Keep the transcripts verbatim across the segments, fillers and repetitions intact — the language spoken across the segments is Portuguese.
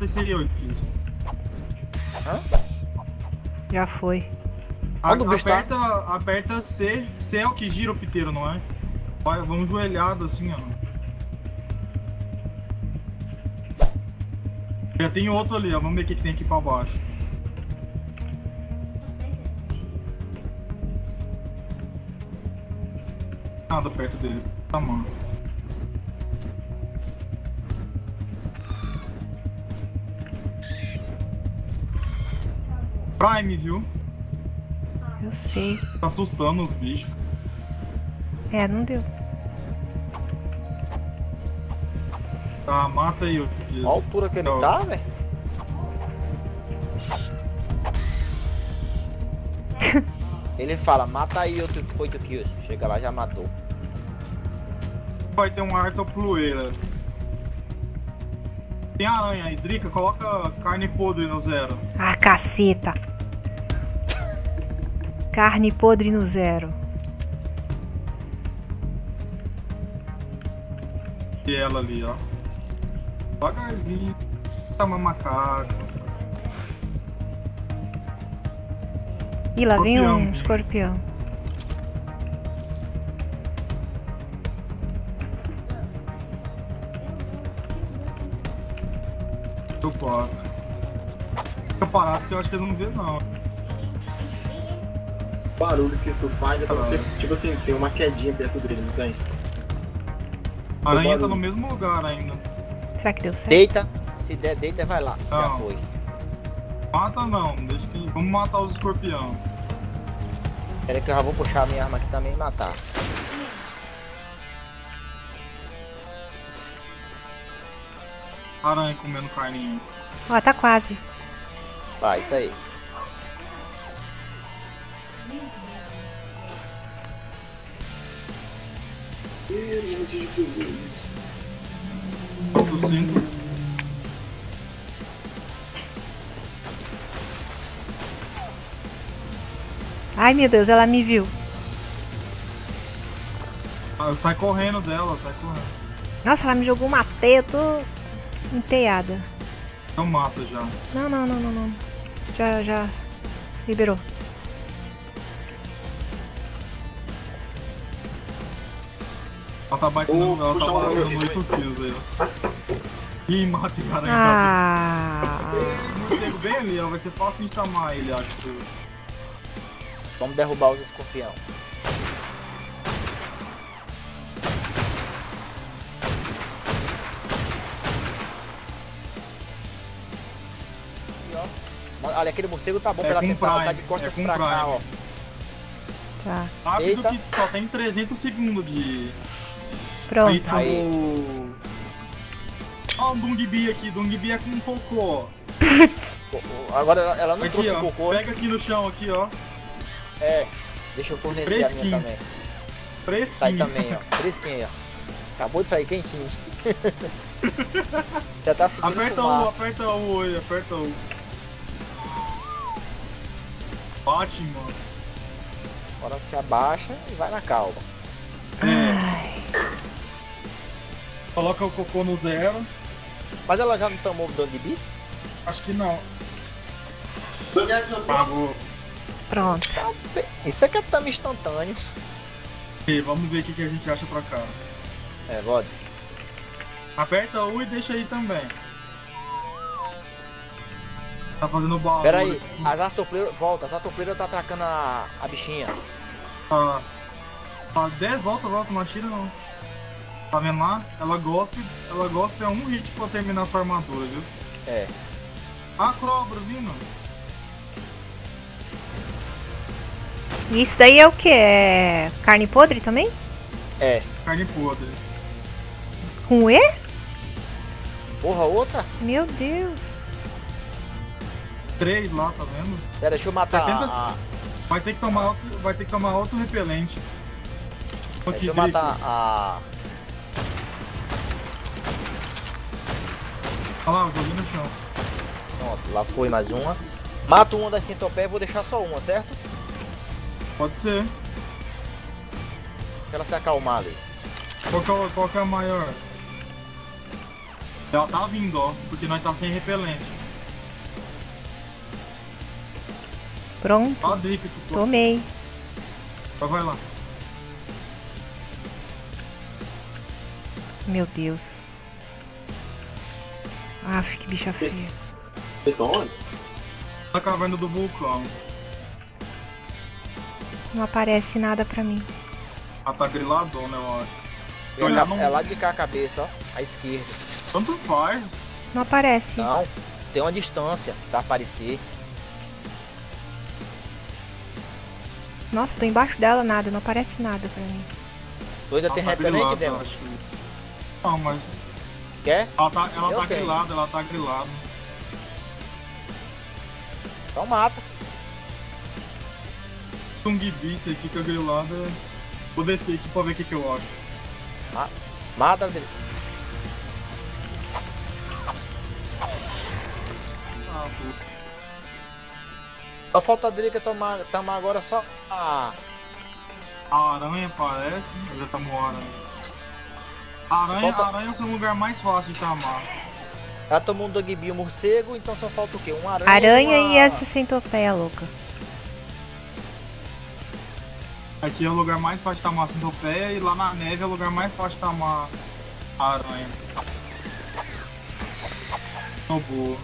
prata seria oito quilos. Hã? Já foi. A, aperta, aperta C. C é o que gira o piteiro, não é? Vai, vamos joelhado assim, ó. Já tem outro ali, ó. Vamos ver o que tem aqui pra baixo. Nada perto dele. Tá, mano. Prime, viu? Eu sei. Tá assustando os bichos. É, não deu. Tá, mata aí. Olha a altura que ele tá, velho. Ele fala, mata aí outro oito quilos. Chega lá, já matou. Vai ter um artoplueira. Tem aranha aí, Drica, coloca carne podre no zero. Ah, caceta. Carne podre no zero. E ela ali, ó. Devagarzinho. Tá uma macaca. E lá vem um escorpião. Eu boto. Fica parado porque eu acho que ele não vê, não. O barulho que tu faz é pra você. Tipo assim, tem uma quedinha perto dele, não tem? A aranha tá no mesmo lugar ainda. Será que deu certo? Deita. Se der, deita, vai lá. Não. Já foi. Mata não, deixa que. Vamos matar os escorpião. Peraí que eu já vou puxar a minha arma aqui também e matar. Aranha comendo carninha. Ó, tá quase. Vai, ah, isso aí. É muito difícil isso. Tô sendo. Ai meu Deus, ela me viu. Ah, sai correndo dela, sai correndo. Nossa, ela me jogou uma teia, eu tô enteada. Então mata já. Não, não, não, não, não. Já, já. Liberou. Ela tá batendo, oh, ela tá batendo oito quilos aí, ó. Ih, mata o cara. Ah. Não sei, bem ali, ó. Vai ser fácil instalar ele, acho que. Vamos derrubar os escorpião. Olha, aquele morcego tá bom é pra ela tentar prime. Tá de costas é pra prime. Cá, ó. Tá. Rápido que só tem trezentos segundos de... Pronto. Aí. Ó o Dungbi aqui, Dungbi é com cocô. Agora ela não aqui, trouxe ó, cocô. Pega aqui no chão, aqui, ó. É, deixa eu fornecer fresquinho. A minha também. Fresquinho. Tá aí também, ó. Fresquinho, ó. Acabou de sair quentinho. Já tá subindo aperta fumaça. Aperta o, aperta o, oi, aperta o. Bate, mano. Agora se abaixa e vai na calma. É. Coloca o cocô no zero. Mas ela já não tomou o Dungbi? Acho que não. Pagou. Pronto. Isso aqui é tamo instantâneo. E vamos ver o que, que a gente acha pra cá. É, bode. Aperta U e deixa aí também. Tá fazendo barulho. Pera aí, as artopleiras... Volta, as artopleiras tá atracando a, a bichinha. Ah. Tá dez volta, volta, não atira não. Tá vendo lá? Ela gosta, ela gosta é um hit pra terminar sua armadura, viu? É. Acrobra, viu, mano? E isso daí é o que? É carne podre também? É. Carne podre. Com E? Porra, outra? Meu Deus. Três lá, tá vendo? Pera, deixa eu matar setenta... a... Vai ter que tomar outro, vai ter que tomar outro repelente. Aqui, deixa eu Drico. Matar a... Olha lá, eu joguei no chão. Pronto, lá foi mais uma. Mato uma das centopéias e vou deixar só uma, certo? Pode ser. Pra ela se acalmar ali. Qual que é a maior? Ela tá vindo, ó, porque nós tá sem repelente. Pronto. Ó, drip, tomei. Só vai lá. Meu Deus. Aff, que bicha feia. Vocês estão onde? Na caverna do vulcão. Não aparece nada pra mim. Ah, tá griladona, né, eu acho. Eu eu não... É lá de cá a cabeça, ó. À esquerda. Tanto faz. Não aparece. Não. Tem uma distância pra aparecer. Nossa, tô embaixo dela, nada. Não aparece nada pra mim. Tu ainda tem repelente dela? Não, mas... Quer? Ela tá, ela tá grilada, ela tá grilada. Então mata. Um gibi, você fica grilada. Vou descer aqui pra ver o que, que eu acho. Ah, mata dele. Ah, só falta a Drica tomar, tomar agora só a... A aranha parece, eu já tomou a aranha. Aranha, falta... aranha é o lugar mais fácil de tomar. Ela tomou um dogby e um morcego, então só falta o quê? Uma aranha, aranha e, uma... e essa centopeia louca. Aqui é o lugar mais fácil de tomar a centopeia e lá na neve é o lugar mais fácil de tomar a aranha. Não boa.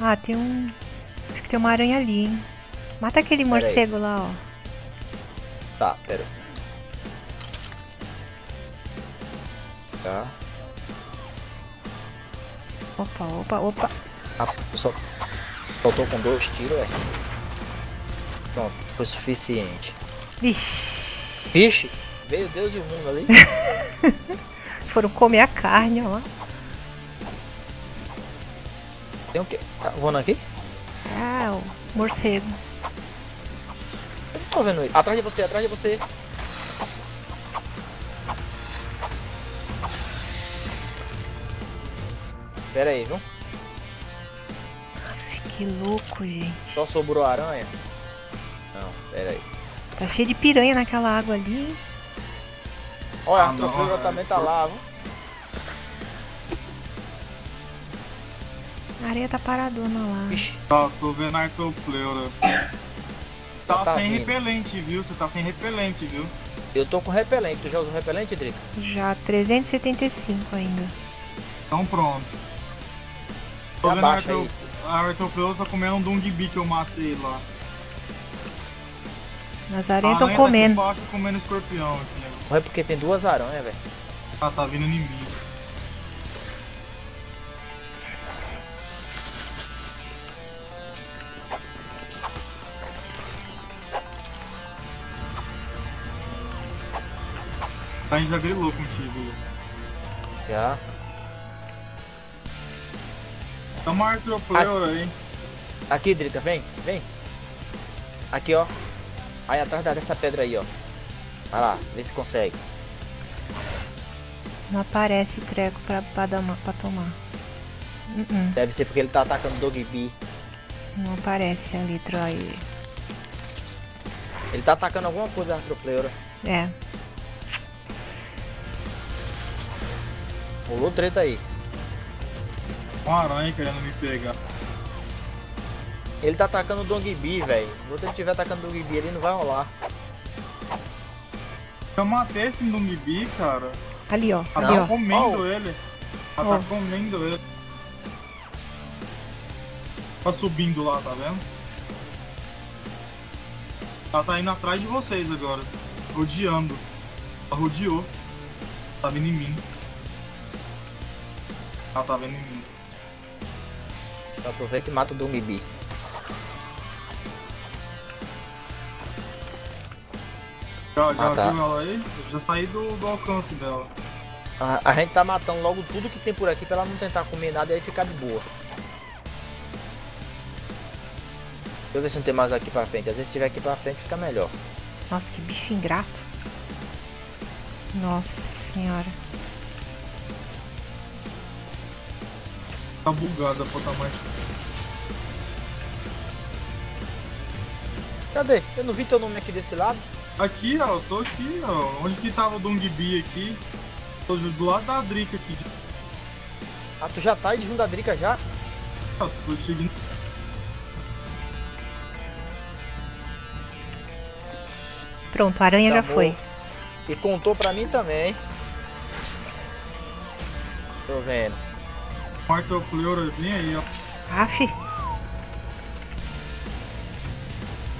Ah, tem um... Acho que tem uma aranha ali, hein? Mata aquele morcego lá, ó. Tá, pera. Tá. Opa, opa, opa. Ah, eu só... Faltou com dois tiros, é. Pronto, foi suficiente. Vixe. Vixe? Veio Deus e o mundo ali. Foram comer a carne, ó. Tem o quê? Tá voando aqui? Ah, o morcego. Tô vendo ele. Atrás de você, atrás de você. Pera aí, viu? Ai, que louco, gente. Só sobrou aranha? Não, pera aí. Tá cheio de piranha naquela água ali, hein? Olha, ah, a tropeira também tá lá, viu? A areia tá paradona lá. Tá, tô vendo a artopleura. Tá, tá sem vindo. Repelente, viu? Você tá sem repelente, viu? Eu tô com repelente. Tu já usou repelente, Drica? Já, trezentos e setenta e cinco ainda. Então pronto. Tô já vendo baixa a, artop... a artopleura tá comendo um dungbi que eu matei lá. As aranhas tão comendo. Tá embaixo comendo escorpião aqui, né? Não é porque tem duas aranhas, velho. Ah, tá vindo inimigo. A gente já grilou contigo. Já. Tamo artropleura, hein? Aqui, Drica, vem, vem. Aqui, ó. Aí atrás dessa pedra aí, ó. Vai lá, vê se consegue. Não aparece treco pra, pra, dar uma, pra tomar. Uh -uh. Deve ser porque ele tá atacando o dogby. Não aparece ali, Troy. Ele tá atacando alguma coisa, artropleura. É. Rolou treta aí. Uma aranha querendo me pegar. Ele tá atacando o dogby, velho. Enquanto ele estiver atacando o dogby, ele não vai rolar. Eu matei esse dogby, cara. Ali, ó. Ela tá comendo ele. Ela tá comendo ele. Tá subindo lá, tá vendo? Ela tá indo atrás de vocês agora. Rodeando. Ela rodeou. Tá vindo em mim. Ela tá vendo em mim. Só aproveita e mata o dogby. Já, já ah, tá. Viu ela aí? Eu já saí do, do alcance dela. A, a gente tá matando logo tudo que tem por aqui pra ela não tentar comer nada e aí ficar de boa. Deixa eu ver se não tem mais aqui pra frente. Às vezes se tiver aqui pra frente fica melhor. Nossa, que bicho ingrato. Nossa senhora. Tá bugada pra tá mais. Cadê? Eu não vi teu nome aqui desse lado. Aqui, ó, eu tô aqui, ó. Onde que tava o Dongbi aqui? Tô do lado da Drica aqui. Ah, tu já tá aí de junto da Drica já? Ah, tô te seguindo. Pronto, a aranha tá já bom. Foi. E contou pra mim também. Tô vendo. Quarto pleura, vem aí, ó. Aff.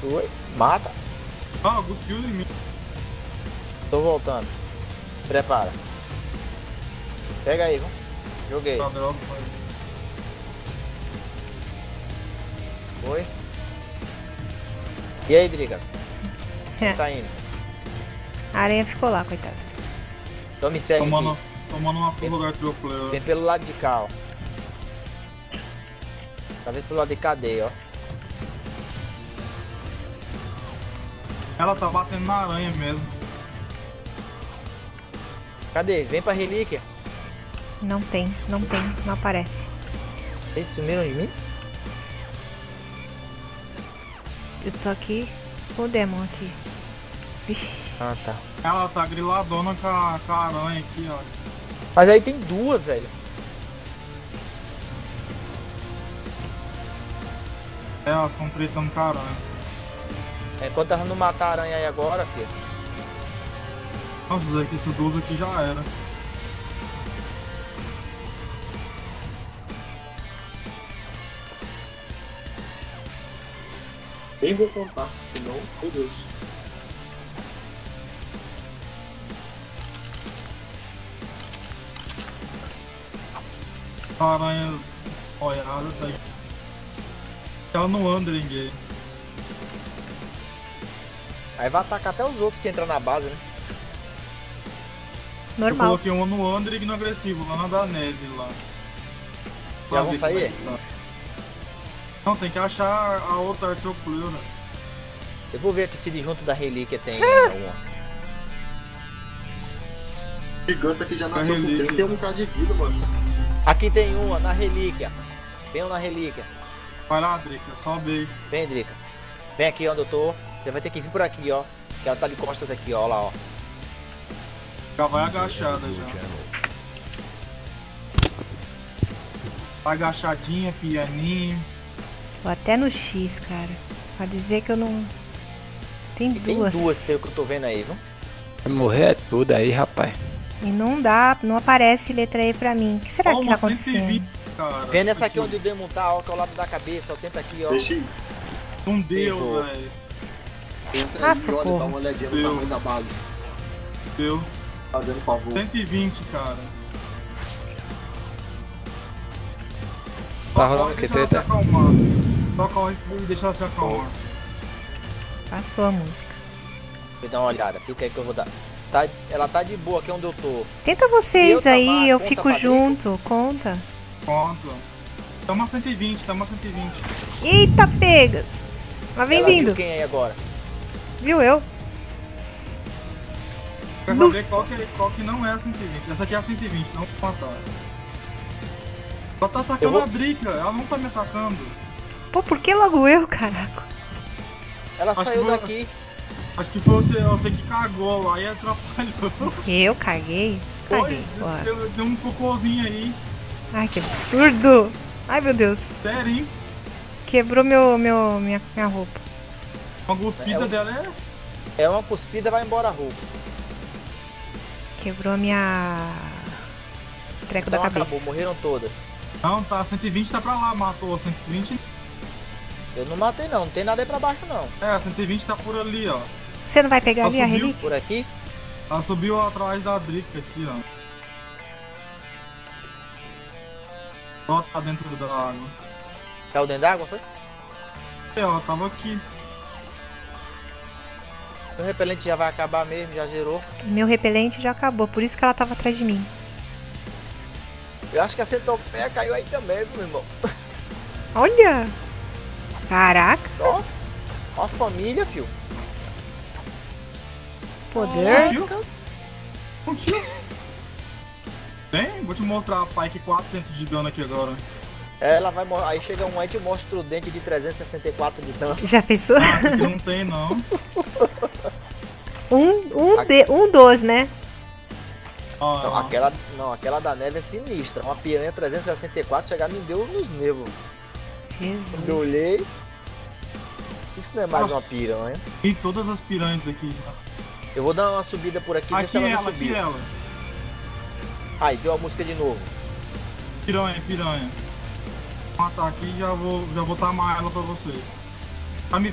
Oi, mata. Ah, alguns kills em mim. Tô voltando. Prepara. Pega aí, vamos. Joguei. Tá, droga, foi. E aí, Drica? É. Tá indo. A aranha ficou lá, coitado. Então me segue. Tomando, tomando uma fuga lugar do player. Vem pelo lado de cá, ó. Tá vendo pelo lado de cadeia, ó. Ela tá batendo na aranha mesmo. Cadê? Vem pra relíquia. Não tem, não tem, não aparece. Eles sumiram de mim? Eu tô aqui com o Demon aqui. Ixi. Ah, tá. Ela tá griladona com a, com a aranha aqui, ó. Mas aí tem duas, velho. É, elas estão tretando com a aranha. Enquanto elas não matar a aranha aí agora, filho. Nossa, Zé, que esses dois aqui já era. Nem vou contar, senão, meu Deus. A aranha... Olha, a aranha tá aí. Ela não anda ninguém. Aí vai atacar até os outros que entram na base, né? Normal. Eu coloquei um no Andrig e no agressivo, lá na da neve, lá. Já vão sair? Tá. Não, tem que achar a outra artropleura. Eu vou ver aqui se de junto da relíquia tem alguma. Gigante aqui já nasceu com trinta e um mil de vida, mano. Aqui tem uma, na relíquia. Vem um na relíquia. Vai lá, Drica, sobe aí. Vem, Drica. Vem aqui onde eu tô. Você vai ter que vir por aqui, ó. Que ela tá de costas aqui, ó. Lá, ó. Já vai agachada já. Tá agachadinha, pianinho. Tô até no X, cara. Pra dizer que eu não. Tem e duas. Tem duas, pelo que eu tô vendo aí, viu? Vai morrer é tudo aí, rapaz. E não dá, não aparece letra E pra mim. O que será oh, que tá acontecendo? Vem nessa aqui onde o Demon tá, ó. Que é o lado da cabeça, ó. Tenta aqui, ó. X. Não deu, velho. Entra ah, aí, olha, dá uma olhadinha no tamanho da base. Deu. Fazendo favor. cento e vinte, cara. Tá rolando que treta. Toca o respawn e deixa ela se acalmar. Passou a música. Vou dar uma olhada, fica aí que eu vou dar. Tá, ela tá de boa aqui onde eu tô. Tenta vocês eu aí, tá lá, eu fico junto. Dentro. Conta. Conta. Toma cento e vinte, toma cento e vinte. Eita, pegas. Lá vem ela vindo. Viu quem aí agora? Viu eu? Quer saber qual que, qual que não é a cento e vinte? Essa aqui é a cento e vinte, não vou matar. Ela tá atacando vou... a Drica, ela não tá me atacando. Pô, por que logo eu, caraca? Ela acho saiu foi, daqui. Acho que foi você, você que cagou lá e atrapalhou. Eu caguei? Caguei. Oi, deu, deu um cocôzinho aí. Ai, que absurdo! Ai, meu Deus. Sério, hein? Quebrou meu, meu, minha, minha roupa. Uma cuspida é, dela é... É uma cuspida, vai embora a roupa. Quebrou a minha... Treco então da cabeça. Acabou, morreram todas. Não, tá, cento e vinte tá pra lá, matou, cento e vinte... Eu não matei não, não tem nada aí pra baixo não. É, cento e vinte tá por ali, ó. Você não vai pegar ela ali subiu, a relíquia? Por aqui? Ela subiu atrás da Drica aqui, ó. Ela tá dentro da água. Tá dentro da água, foi? É, ela tava aqui. Meu repelente já vai acabar mesmo, já zerou. Meu repelente já acabou, por isso que ela tava atrás de mim. Eu acho que a centopeia caiu aí também, meu irmão. Olha! Caraca! Ó, ó a família, fio. Poder. Um tio. Vem, vou te mostrar a Pike quatrocentos de dano aqui agora. Ela vai aí chega um aí e te mostra o dente de trezentos e sessenta e quatro de dano. Já pensou? Ah, não tem não. Um, um, a... de, um dos, né? Não, aquela, não, aquela da neve é sinistra. Uma piranha trezentos e sessenta e quatro chegar me deu nos nervos. Jesus. Quando eu olhei... Isso não é mais Nossa. uma piranha. Tem todas as piranhas aqui. Eu vou dar uma subida por aqui, aqui ver se ela, ela não subir. Aqui ela. Aí, deu a música de novo. Piranha, piranha. Vou matar aqui e já vou, já vou tamar ela pra vocês.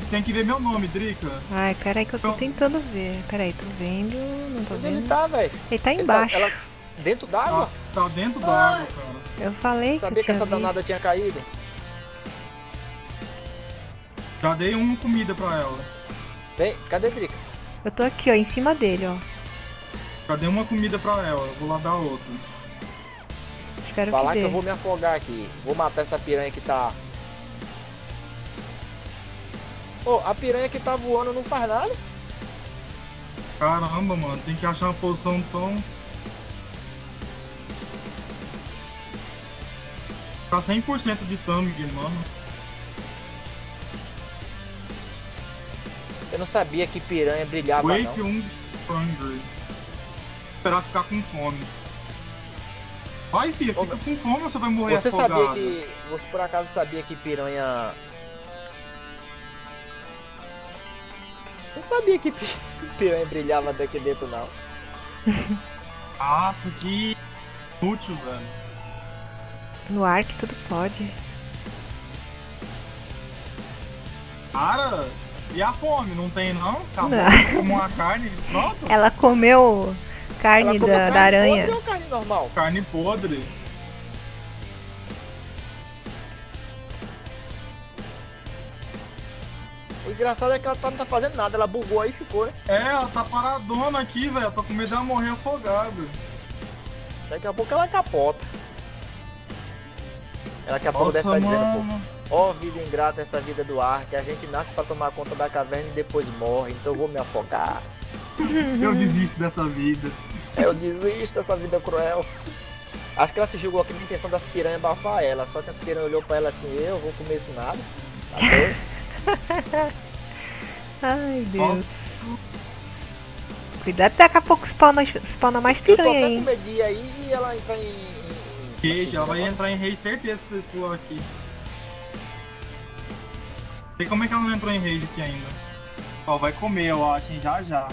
Tem que ver meu nome, Drica. Ai, peraí que eu tô então... tentando ver. Peraí, tô vendo, não tô Onde vendo. ele tá, velho? Ele tá embaixo. Ele tá, ela... Dentro d'água? Tá, tá dentro d'água, cara. Eu falei que eu sabia que essa danada tinha caído. Já dei uma comida pra ela. Vem, cadê a Drica? Eu tô aqui, ó, em cima dele, ó. Já dei uma comida pra ela, eu vou lá dar outra. Espero Falar que, que eu vou me afogar aqui. Vou matar essa piranha que tá... Ô, oh, a piranha que tá voando não faz nada? Caramba, mano, tem que achar uma posição tão... Tá cem por cento de thumb, mano. Eu não sabia que piranha brilhava, Wait não. um Hungry. Esperar ficar com fome. Vai, filha, fica Ô, com fome ou você vai morrer Você afogado. sabia que... Você por acaso sabia que piranha... Eu sabia que piranha brilhava daqui dentro, não. Nossa, que útil, velho. No ar que tudo pode. Cara... E a fome, não tem não? Acabou de comer uma carne, pronto. Ela comeu carne Ela comeu da, carne da aranha. Podre ou carne normal? Carne podre. O engraçado é que ela tá, não tá fazendo nada, ela bugou aí e ficou, né? É, ela tá paradona aqui, velho. Tô com medo de ela morrer afogada. Daqui a pouco ela capota. Ela daqui a pouco deve estar dizendo, pô. Ó, oh, vida ingrata, essa vida do ar, que a gente nasce pra tomar conta da caverna e depois morre, então eu vou me afogar. Eu desisto dessa vida. Eu desisto dessa vida cruel. Acho que ela se julgou aqui na intenção das piranhas abafar ela, só que as piranhas olhou pra ela assim, eu vou comer isso nada. Tá Ai, Deus. Nossa. Cuidado, daqui a pouco spawna, spawna mais piranha, hein. Eu tô até com medinha aí e ela entra em... em... Queijo, ela vai entrar em rei, certeza, se vocês pular aqui. Sei como é que ela não entrou em rage aqui ainda. Ó, vai comer, eu acho, hein? Já, já.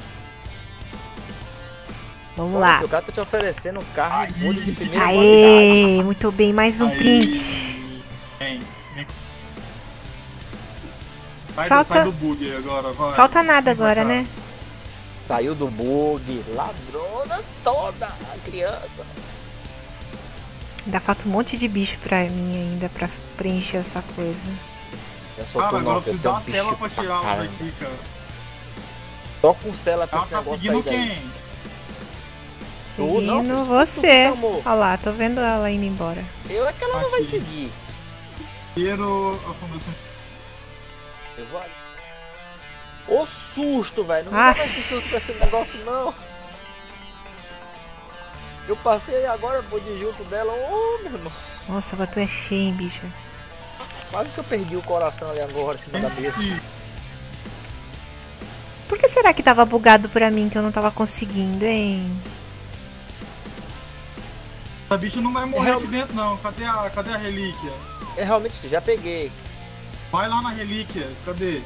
Vamos Pô, lá. Seu gato te oferecendo um carro e molho de primeira Aê, muito bem, mais um Aê. print. Vem, vem. Vai, Falta... sai do bug agora, vai. Falta nada agora, né? Saiu do bug, ladrona toda a criança. Ainda falta um monte de bicho pra mim ainda, pra preencher essa coisa. Eu sou cara, agora eu dá um bicho pra tirar pra ela daqui, cara. Só com cela pra ela esse tá negócio seguindo aí quem? Seguindo não, não, você. você Olha lá, tô vendo ela indo embora. Eu é que ela aqui. não vai seguir. Primeiro... Eu vou ali. Ô susto, velho. Não dá mais susto pra esse negócio, não. Eu passei agora, eu pude junto dela. Ô, oh, meu irmão. Nossa, mas tu é feio, hein, bicho. Quase que eu perdi o coração ali agora, assim, na cabeça. Por que será que tava bugado pra mim que eu não tava conseguindo, hein? Essa bicha não vai morrer é aqui dentro, não. Cadê a, cadê a relíquia? É realmente, já peguei. Vai lá na relíquia, cadê?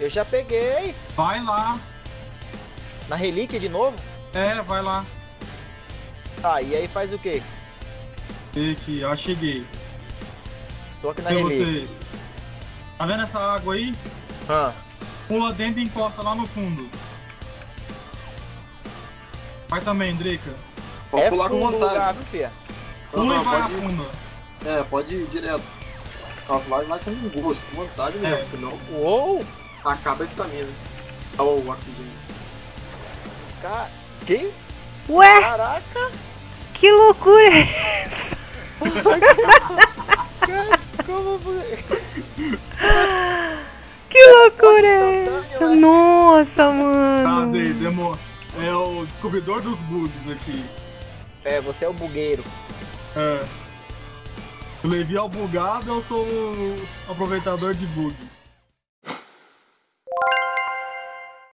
Eu já peguei. Vai lá. Na relíquia de novo? É, vai lá. Tá, e aí faz o quê? Aqui, ó, cheguei. Tô aqui na relíquia. Tá vendo essa água aí? Ah. Pula dentro e encosta lá no fundo. Vai também, Drica. Pode é pular com vontade. Pula e vai a fundo. É, pode ir direto. A vai lá com gosto, com vontade mesmo, é. senão... Uou! Acaba esse caminho. Olha o oxigênio. Ca... Que? Ué! Caraca! Que loucura é essa? Como que loucura é essa? Nossa, mano. Prazer, Demo. É o descobridor dos bugs aqui. É, você é o bugueiro. É. O Levi é o bugado, eu sou o aproveitador de bugs.